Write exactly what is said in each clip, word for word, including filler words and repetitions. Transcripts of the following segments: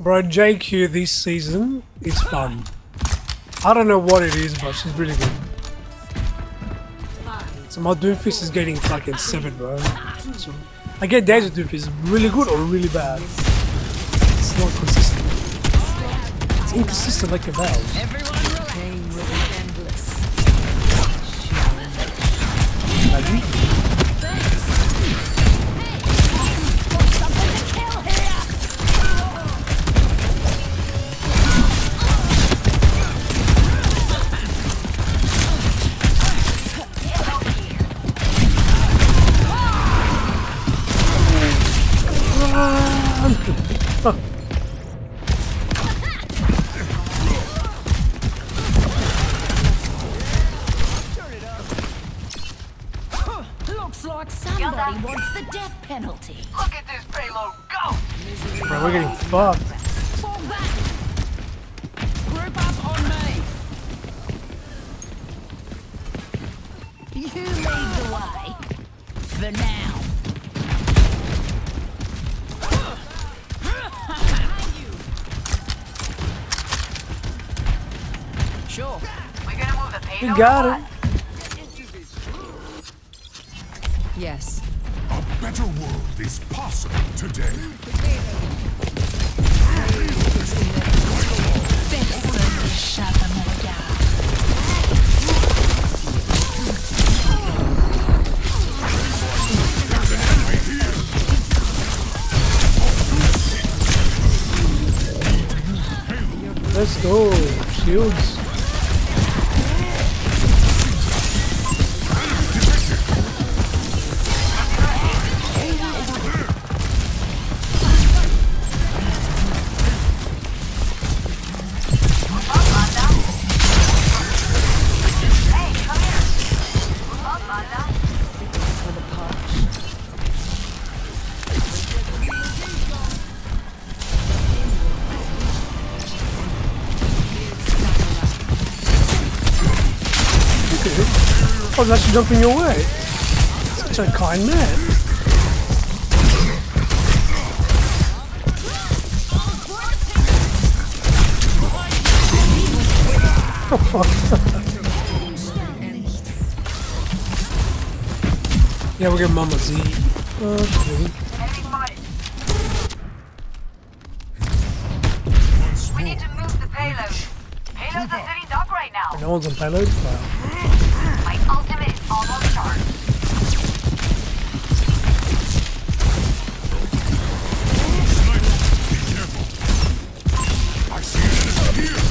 Bro, J Q this season is fun. I don't know what it is, but she's really good. So my Doomfist is getting fucking seven, bro. So I get days with Doomfist, really good or really bad. It's not consistent. It's inconsistent like a valve. Fuck. Fall back. Group up on me. You lead the way. For now. Sure. We're gonna move the pain. You got it. Yes. A better world is possible today. Let's go, shields. I was actually jumping your way. Such a kind man. Oh fuck. Yeah, we'll get Mama Z. Okay. We need to move the payload. Payloads are sitting up right now. No one's on payload? Wow. Ultimate is almost charged. Sniper, be careful. I see it is here.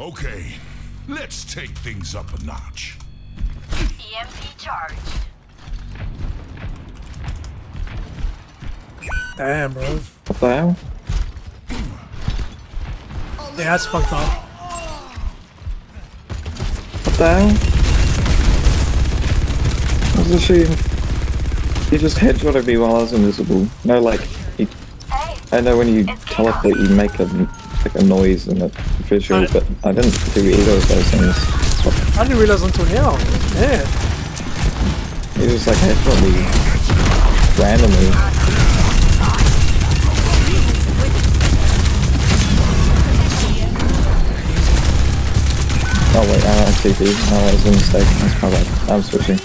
Okay, let's take things up a notch. E M P charged. Damn, bro. What the hell? Yeah, that's fucked up. What the hell? What's the shame? You just headshotted me while I was invisible. No, like, you, I know when you teleport, you make a. Like a noise and a visual, but I didn't do either of those things. I didn't realize until now. Yeah. You just like headshot me randomly. Oh wait, I don't have C P. No, that was a mistake. That's my bad. I'm switching.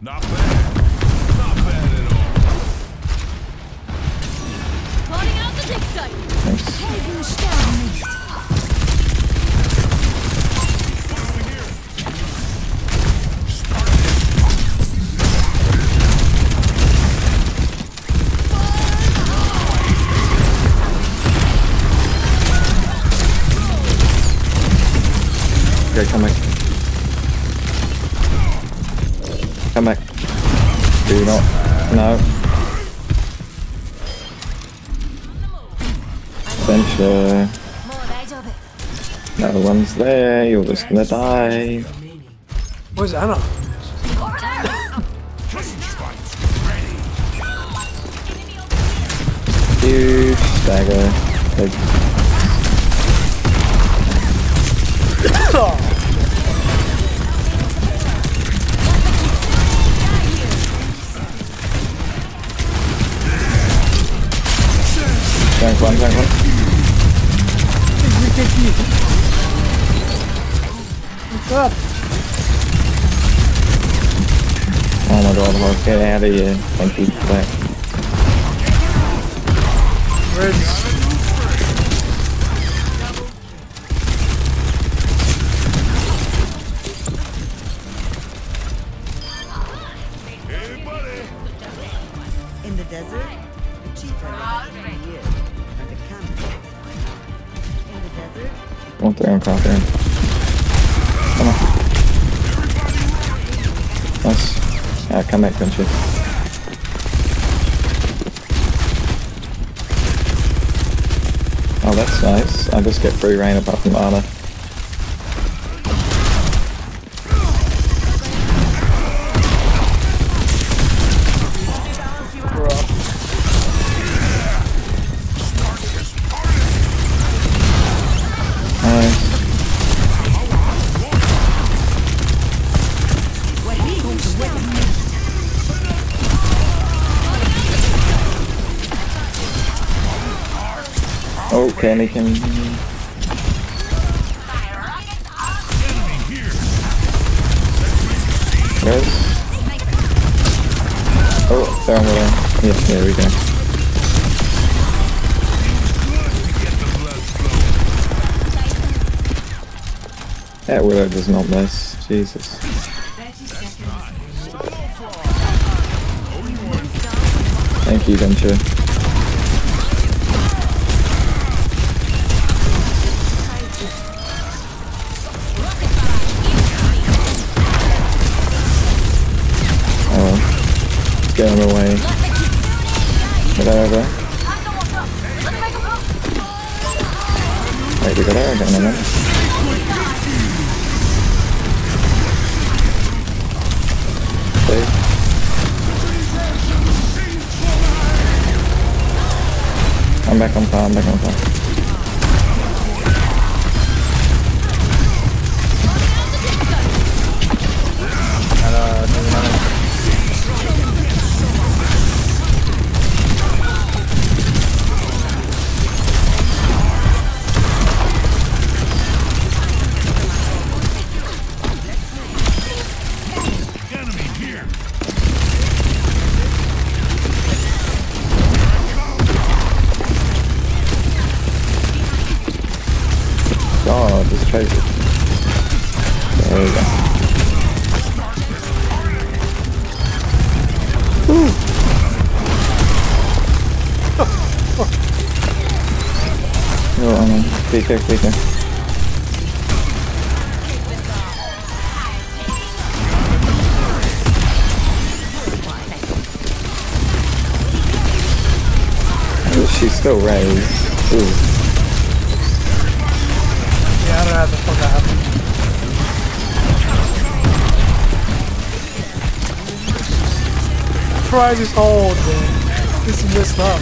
Not bad. Not bad at all. Loading out the dig site. Thanks. What do we hear? Start it. Okay, come back. Come back. Do not. No. Venture. No one's there. You're just gonna die. Where's Anna? Huge dagger. Big. Oh. Rank one, rank one. What's up? Oh my god, Mark, get out of here. Thank you for that. Ridge. In the desert, the chief are here. One thing I'm confident. Come on. Nice. Alright, come back, don't you? Oh, that's nice. I just get free reign apart from Arda. Oh, panicking. Yes. Oh, there we go. Yes, there we go. That Widow does not miss. Jesus. Thank you, Venture. Get him away. Whatever. Wait, we got our gun on him. Okay. I'm back on fire, I'm back on fire. Hello, hello. Oh, this is crazy. There we go. Woo. Oh, I mean, be quick, be quick. Oh, she's still raised. Ooh. I don't know how the fuck that happened. surprised it's old, man. This is messed up.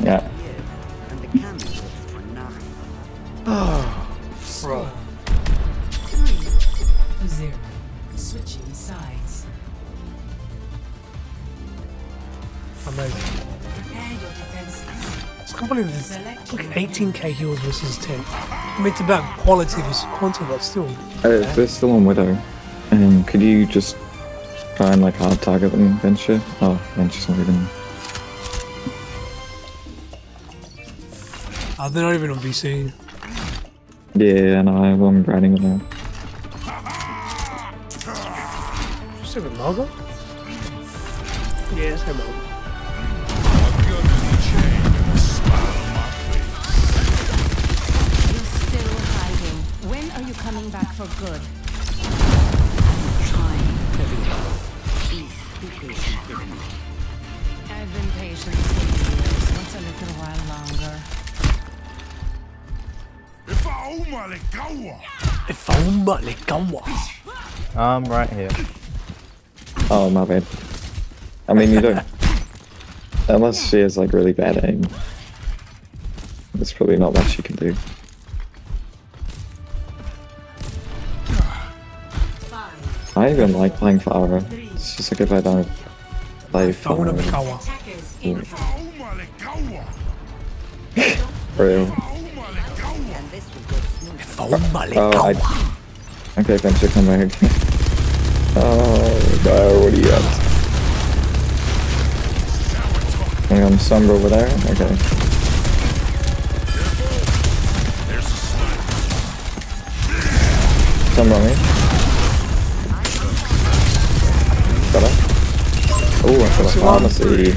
Yeah. Oh, bro. three zero. Switching sides. Amazing. It's completely like eighteen K heals versus ten. I mean, it's about quality versus quantity, but still. Uh, they're still on Widow. Um, could you just try and like hard target them, Venture? Oh, Venture's not even. Oh, they're not even on V C. Yeah, no, I'm riding with them. Is it Mauga? Yeah, it's her Mauga. You're still hiding. When are you coming back for good? Trying to be Please be patient with me. I've been patient for years. What's a little while longer? If I only go. If I only go. I'm right here. Oh, my bad. I mean, you don't. Unless she has like really bad aim, there's probably not much you can do. I even like playing Pharah. It's just like if I don't play Pharah. For real. Oh, I. Okay, Venture, come back. Oh, no, what do you have? Hang on, Sombra over there? Okay. Sombra on me. Got her. Oh, I got a pharmacy.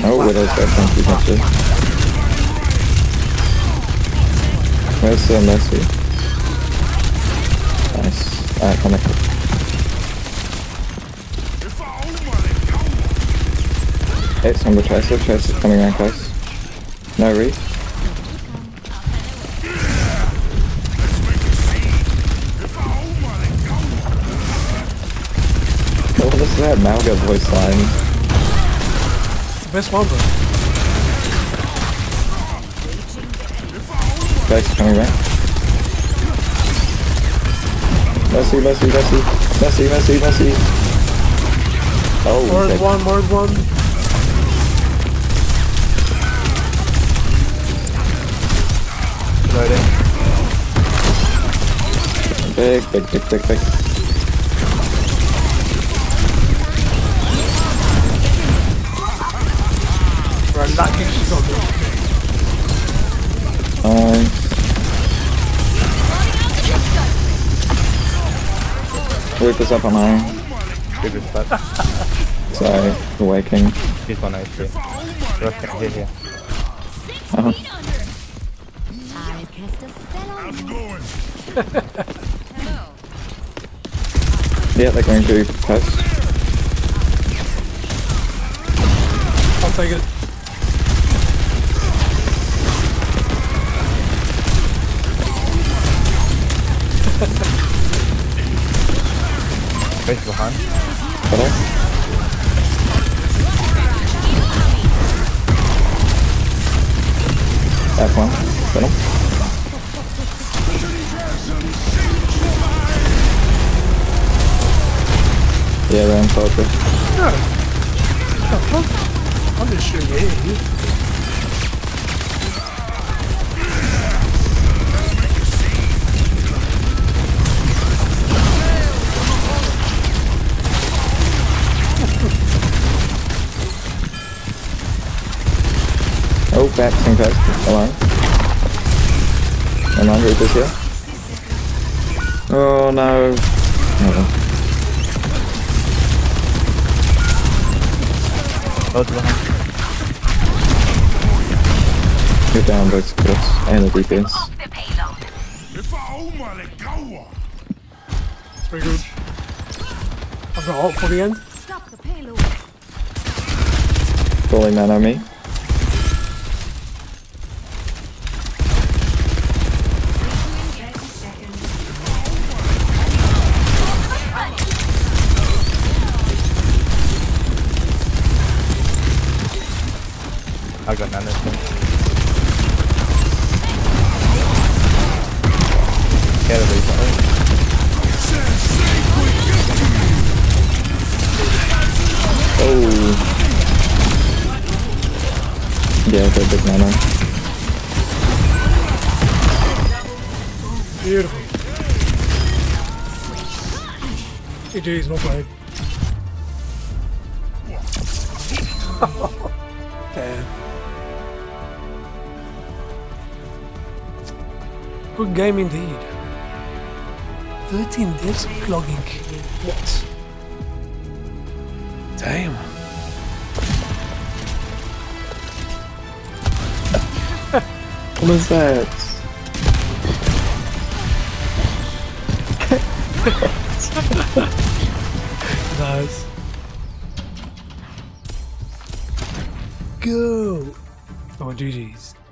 Oh, Widow's dead, thank you, Venture. Where's the Mercy? Nice. Alright, come back. Hey, Sombra Tracer. Tracer's coming around close. No read. Oh, this is that Mauga voice line. Best one, bro. Best coming back. Messi, Messi, Messi, Messi, Messi, Messi. Oh, more is one, more is one. Loading. Big, big, big, big, big. That kick she got good. Um. Reaper's up on iron. Reaper's flat. Sorry, awakening. He's on O three. Rocket, here, here. Oh. I cast a spell on you. Yeah, they're going to post. I'll take it. Face behind. Hello? That's one. Got him. Yeah, round poetry. No. Oh, I'm just shooting at you. Back, same place, alone. I'm under this here. Oh no. Oh. Both behind. You're down both supports and the defense. Very good. I've got ult for the end. Stop the payload. Goalie man on me. I got none of them. Get it recently. Oh. Yeah, I got big mana. Beautiful. G Gs, not played. Damn. Good game indeed. thirteen deaths clogging. What? Damn. What is that? Nice. Go! Oh, G Gs.